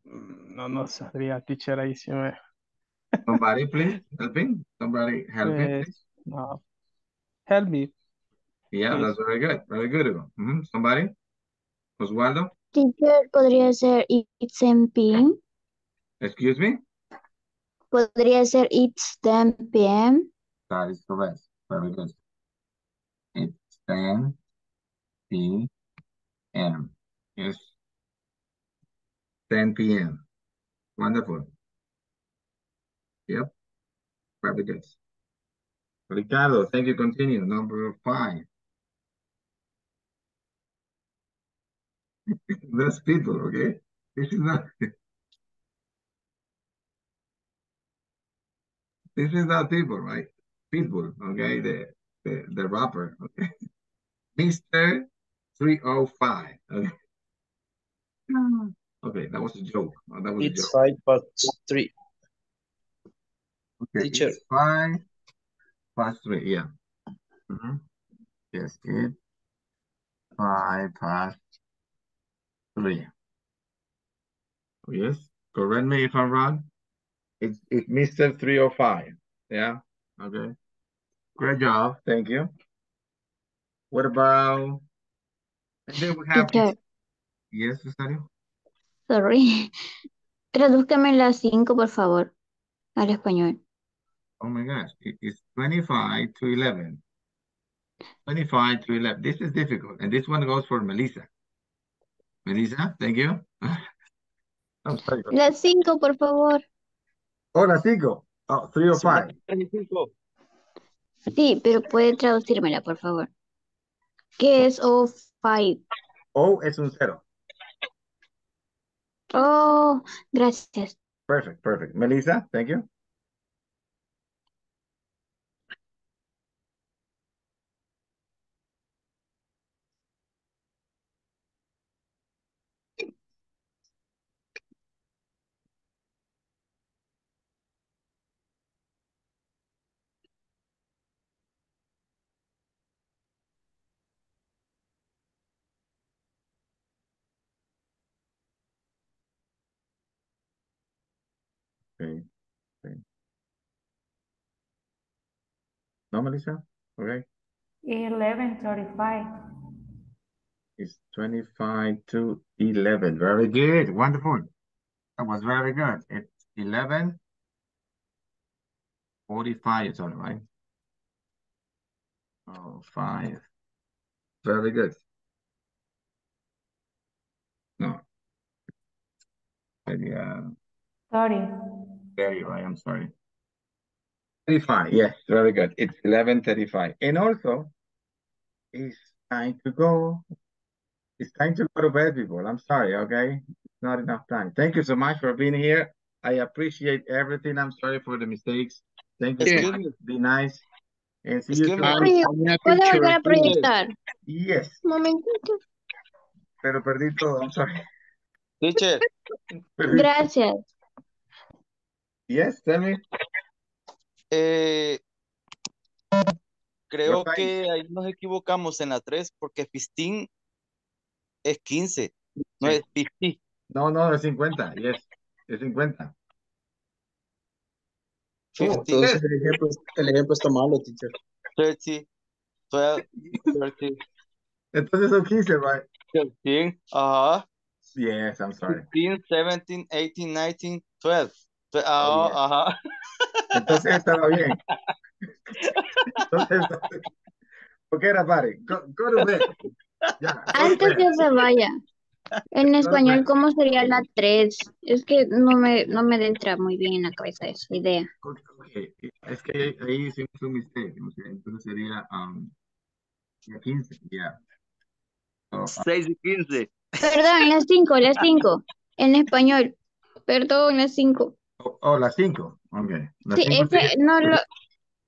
No, no sabría, teacher, ahí sí me... Somebody, please, help me. Somebody, help uh, me, please. No. Help me. Yeah, please. That's very good. Very good. Mm-hmm. Somebody? Oswaldo? Teacher, podría ser it's ten p m. Excuse me? Podría ser it's ten p m. That is correct. Very good. It's ten p m. Yes. ten p m. Wonderful. Yep. Very good. Ricardo, thank you. Continue. Number five. There's people, okay? This is not this is not people, right? People, okay? The the, the rapper, okay? Mister three oh five. Okay. Okay, that was a joke. Oh, that was it's a joke. Five past three. Okay, teacher. It's five past three, yeah. Mm-hmm. Yes, it five past three. Oh, yes, correct me if I'm wrong. It's, it's Mister three oh five. Yeah, okay. Great job. Thank you. What about... And then we have... Teacher. Yes, Rosario? Sorry. Tradúzcame las cinco, por favor, al español. Oh, my gosh. It, it's twenty-five to eleven. twenty-five to eleven. This is difficult. And this one goes for Melissa. Melissa, thank you. I'm sorry. Las cinco, por favor. Oh, las cinco. Oh, three or five. Sí, pero puede traducírmela, por favor. ¿Qué es O five? O es un cero. Oh, gracias. Perfect, perfect. Melissa, thank you. Okay. Okay. No, Melissa? Okay. eleven thirty-five. It's twenty-five to eleven. Very good. Wonderful. That was very good. It's eleven forty-five. It's all right. Oh, five. Very good. No. Maybe, uh, sorry. There you are. I'm sorry. eleven thirty-five. Yes, very good. It's eleven thirty-five. And also, it's time to go. It's time to go to bed, people. I'm sorry, okay? It's not enough time. Thank you so much for being here. I appreciate everything. I'm sorry for the mistakes. Thank you. Yeah. Be nice. And see you tomorrow. Yes. Momentito. Pero perdí todo. I'm sorry. Teacher. Gracias. Yes, tell me. Eh, creo What que time? Ahí nos equivocamos en la tres porque fifteen es quince. No sí. Es fifty. No, no, es cincuenta. Yes. Es cincuenta. No, entonces el ejemplo, el ejemplo está malo, teacher. thirty, twelve, thirty. Entonces son quince, right? fifteen, ajá. Uh-huh. Yes, I'm sorry. fifteen, seventeen, eighteen, nineteen, twelve. Uh, oh, yes. Ajá. Entonces estaba bien. Entonces, ok, rapari, go, go to bed. Yeah, antes okay. Que se vaya. En español, ¿cómo sería la tres? Es que no me, no me entra muy bien en la cabeza esa idea. Okay. Es que ahí hicimos un misterio. Okay. Entonces sería um, quince, ya. Yeah. Oh, seis y quince. Perdón, las cinco, las cinco. En español. Perdón, las cinco. Oh, oh las cinco. Ok. Las sí, cinco, es que no, lo,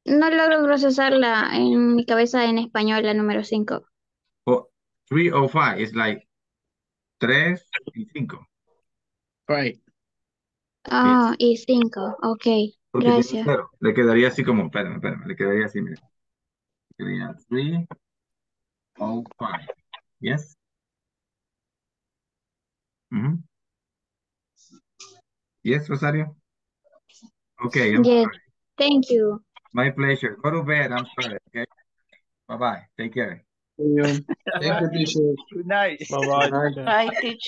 no logro procesarla en mi cabeza en español, la número cinco. Oh, three oh five, it's like. Tres y cinco. Right. Ah, oh, yes. Y cinco. Ok, porque gracias. Claro, le quedaría así como, espérame, espérame, le quedaría así, mira. Le quedaría three, oh, five. Yes. Mm-hmm. Yes, Rosario? Okay. I'm yes, sorry. Thank you. My pleasure. Go to bed, I'm sorry, okay? Bye-bye, take care. Thank you. Thank you, teacher. Good night. Bye-bye. Bye, teacher.